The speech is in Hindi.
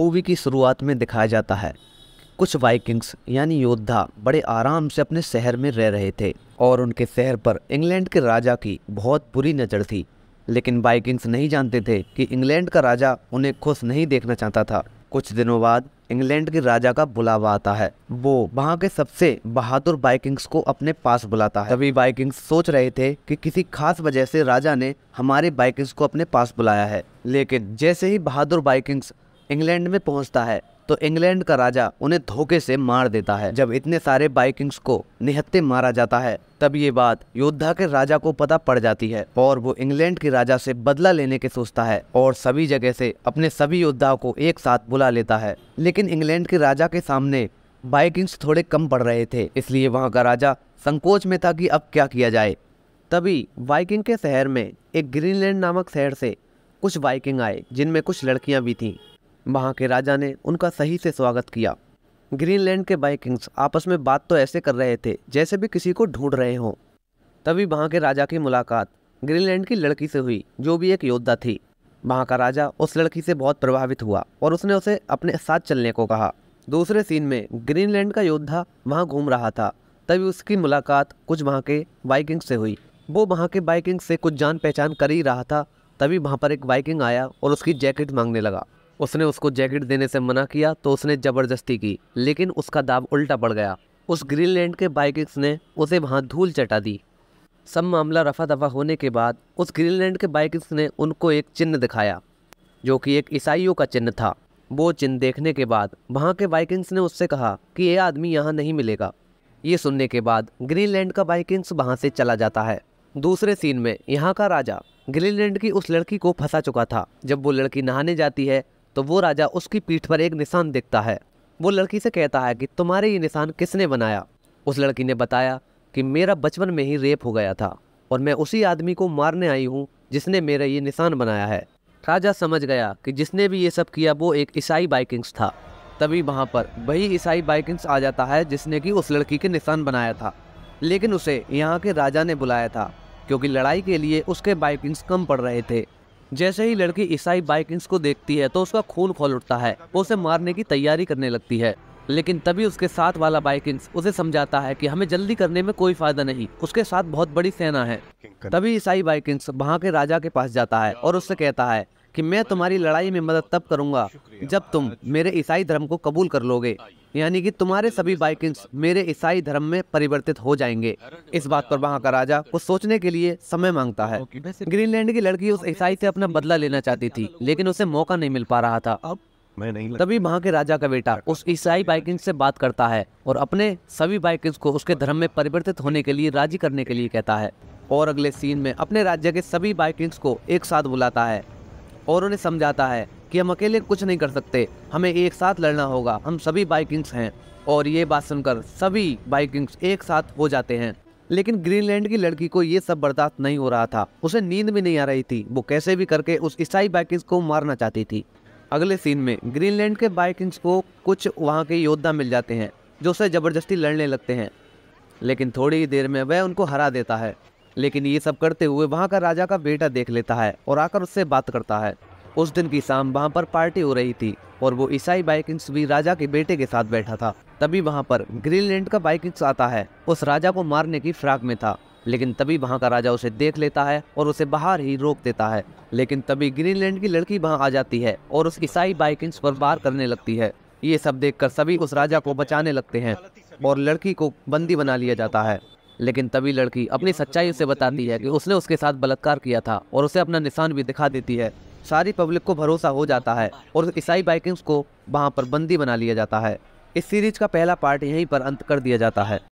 मूवी की शुरुआत में दिखाया जाता है। कुछ वाइकिंग्स यानी योद्धा बड़े आराम से अपने शहर में रह रहे थे और उनके शहर पर इंग्लैंड के राजा की बहुत बुरी नज़र थी, लेकिन वाइकिंग्स नहीं जानते थे कि इंग्लैंड का राजा उन्हें खुश नहीं देखना चाहता था। कुछ दिनों बाद इंग्लैंड के राजा का बुलावा आता है, वो वहाँ के सबसे बहादुर वाइकिंग्स को अपने पास बुलाता है। तभी वाइकिंग्स सोच रहे थे कि किसी खास वजह से राजा ने हमारे वाइकिंग्स को अपने पास बुलाया है, लेकिन जैसे ही बहादुर वाइकिंग्स इंग्लैंड में पहुँचता है तो इंग्लैंड का राजा उन्हें धोखे से मार देता है। जब इतने सारे वाइकिंग्स को निहत्थे मारा जाता है तब ये बात योद्धा के राजा को पता पड़ जाती है और वो इंग्लैंड के राजा से बदला लेने के सोचता है और सभी जगह से अपने सभी योद्धाओं को एक साथ बुला लेता है। लेकिन इंग्लैंड के राजा के सामने वाइकिंग्स थोड़े कम पड़ रहे थे, इसलिए वहाँ का राजा संकोच में था कि अब क्या किया जाए। तभी वाइकिंग के शहर में एक ग्रीनलैंड नामक शहर से कुछ वाइकिंग आए जिनमें कुछ लड़कियाँ भी थीं। वहाँ के राजा ने उनका सही से स्वागत किया। ग्रीनलैंड के वाइकिंग्स आपस में बात तो ऐसे कर रहे थे जैसे भी किसी को ढूंढ रहे हों। तभी वहाँ के राजा की मुलाकात ग्रीनलैंड की लड़की से हुई जो भी एक योद्धा थी। वहाँ का राजा उस लड़की से बहुत प्रभावित हुआ और उसने उसे अपने साथ चलने को कहा। दूसरे सीन में ग्रीनलैंड का योद्धा वहाँ घूम रहा था, तभी उसकी मुलाकात कुछ वहाँ के वाइकिंग्स से हुई। वो वहाँ के वाइकिंग्स से कुछ जान पहचान कर ही रहा था, तभी वहाँ पर एक वाइकिंग आया और उसकी जैकेट मांगने लगा। उसने उसको जैकेट देने से मना किया तो उसने ज़बरदस्ती की, लेकिन उसका दाव उल्टा पड़ गया। उस ग्रीनलैंड के वाइकिंग्स ने उसे वहाँ धूल चटा दी। सब मामला रफा दफा होने के बाद उस ग्रीनलैंड के वाइकिंग्स ने उनको एक चिन्ह दिखाया जो कि एक ईसाइयों का चिन्ह था। वो चिन्ह देखने के बाद वहाँ के वाइकिंग्स ने उससे कहा कि ये आदमी यहाँ नहीं मिलेगा। ये सुनने के बाद ग्रीनलैंड का वाइकिंग्स वहाँ से चला जाता है। दूसरे सीन में यहाँ का राजा ग्रीनलैंड की उस लड़की को फंसा चुका था। जब वो लड़की नहाने जाती है तो वो राजा उसकी पीठ पर एक निशान देखता है। वो लड़की से कहता है कि तुम्हारे ये निशान किसने बनाया। उस लड़की ने बताया कि मेरा बचपन में ही रेप हो गया था और मैं उसी आदमी को मारने आई हूँ जिसने मेरा ये निशान बनाया है। राजा समझ गया कि जिसने भी ये सब किया वो एक ईसाई वाइकिंग्स था। तभी वहाँ पर वही ईसाई वाइकिंग्स आ जाता है जिसने कि उस लड़की के निशान बनाया था, लेकिन उसे यहाँ के राजा ने बुलाया था क्योंकि लड़ाई के लिए उसके वाइकिंग्स कम पड़ रहे थे। जैसे ही लड़की ईसाई वाइकिंग्स को देखती है तो उसका खून खौल उठता है, वो उसे मारने की तैयारी करने लगती है। लेकिन तभी उसके साथ वाला वाइकिंग्स उसे समझाता है कि हमें जल्दी करने में कोई फायदा नहीं, उसके साथ बहुत बड़ी सेना है। तभी ईसाई वाइकिंग्स वहाँ के राजा के पास जाता है और उससे कहता है कि मैं तुम्हारी लड़ाई में मदद तब करूँगा जब तुम मेरे ईसाई धर्म को कबूल कर लोगे, यानी कि तुम्हारे सभी वाइकिंग्स मेरे ईसाई धर्म में परिवर्तित हो जाएंगे। इस बात पर वहाँ का राजा कुछ सोचने के लिए समय मांगता है। ग्रीनलैंड की लड़की उस ईसाई से अपना बदला लेना चाहती थी, लेकिन उसे मौका नहीं मिल पा रहा था। तभी वहाँ के राजा का बेटा उस ईसाई वाइकिंग्स से बात करता है और अपने सभी वाइकिंग्स को उसके धर्म में परिवर्तित होने के लिए राजी करने के लिए कहता है और अगले सीन में अपने राज्य के सभी वाइकिंग्स को एक साथ बुलाता है और उन्हें समझाता है कि हम अकेले कुछ नहीं कर सकते, हमें एक साथ लड़ना होगा, हम सभी वाइकिंग्स हैं। और ये बात सुनकर सभी वाइकिंग्स एक साथ हो जाते हैं। लेकिन ग्रीनलैंड की लड़की को ये सब बर्दाश्त नहीं हो रहा था, उसे नींद भी नहीं आ रही थी। वो कैसे भी करके उस ईसाई वाइकिंग्स को मारना चाहती थी। अगले सीन में ग्रीनलैंड के वाइकिंग्स को कुछ वहाँ के योद्धा मिल जाते हैं जो उसे ज़बरदस्ती लड़ने लगते हैं, लेकिन थोड़ी ही देर में वह उनको हरा देता है। लेकिन ये सब करते हुए वहाँ का राजा का बेटा देख लेता है और आकर उससे बात करता है। उस दिन की शाम वहाँ पर पार्टी हो रही थी और वो ईसाई वाइकिंग्स भी राजा के बेटे के साथ बैठा था। तभी वहाँ पर ग्रीनलैंड का वाइकिंग्स आता है, उस राजा को मारने की फिराक में था, लेकिन तभी वहाँ का राजा उसे देख लेता है और उसे बाहर ही रोक देता है। लेकिन तभी ग्रीनलैंड की लड़की वहाँ आ जाती है और उस ईसाई वाइकिंग्स पर वार करने लगती है। ये सब देखकर सभी उस राजा को बचाने लगते हैं और लड़की को बंदी बना लिया जाता है। लेकिन तभी लड़की अपनी सच्चाई उसे बताती है कि उसने उसके साथ बलात्कार किया था और उसे अपना निशान भी दिखा देती है। सारी पब्लिक को भरोसा हो जाता है और ईसाई वाइकिंग्स को वहाँ पर बंदी बना लिया जाता है। इस सीरीज का पहला पार्ट यहीं पर अंत कर दिया जाता है।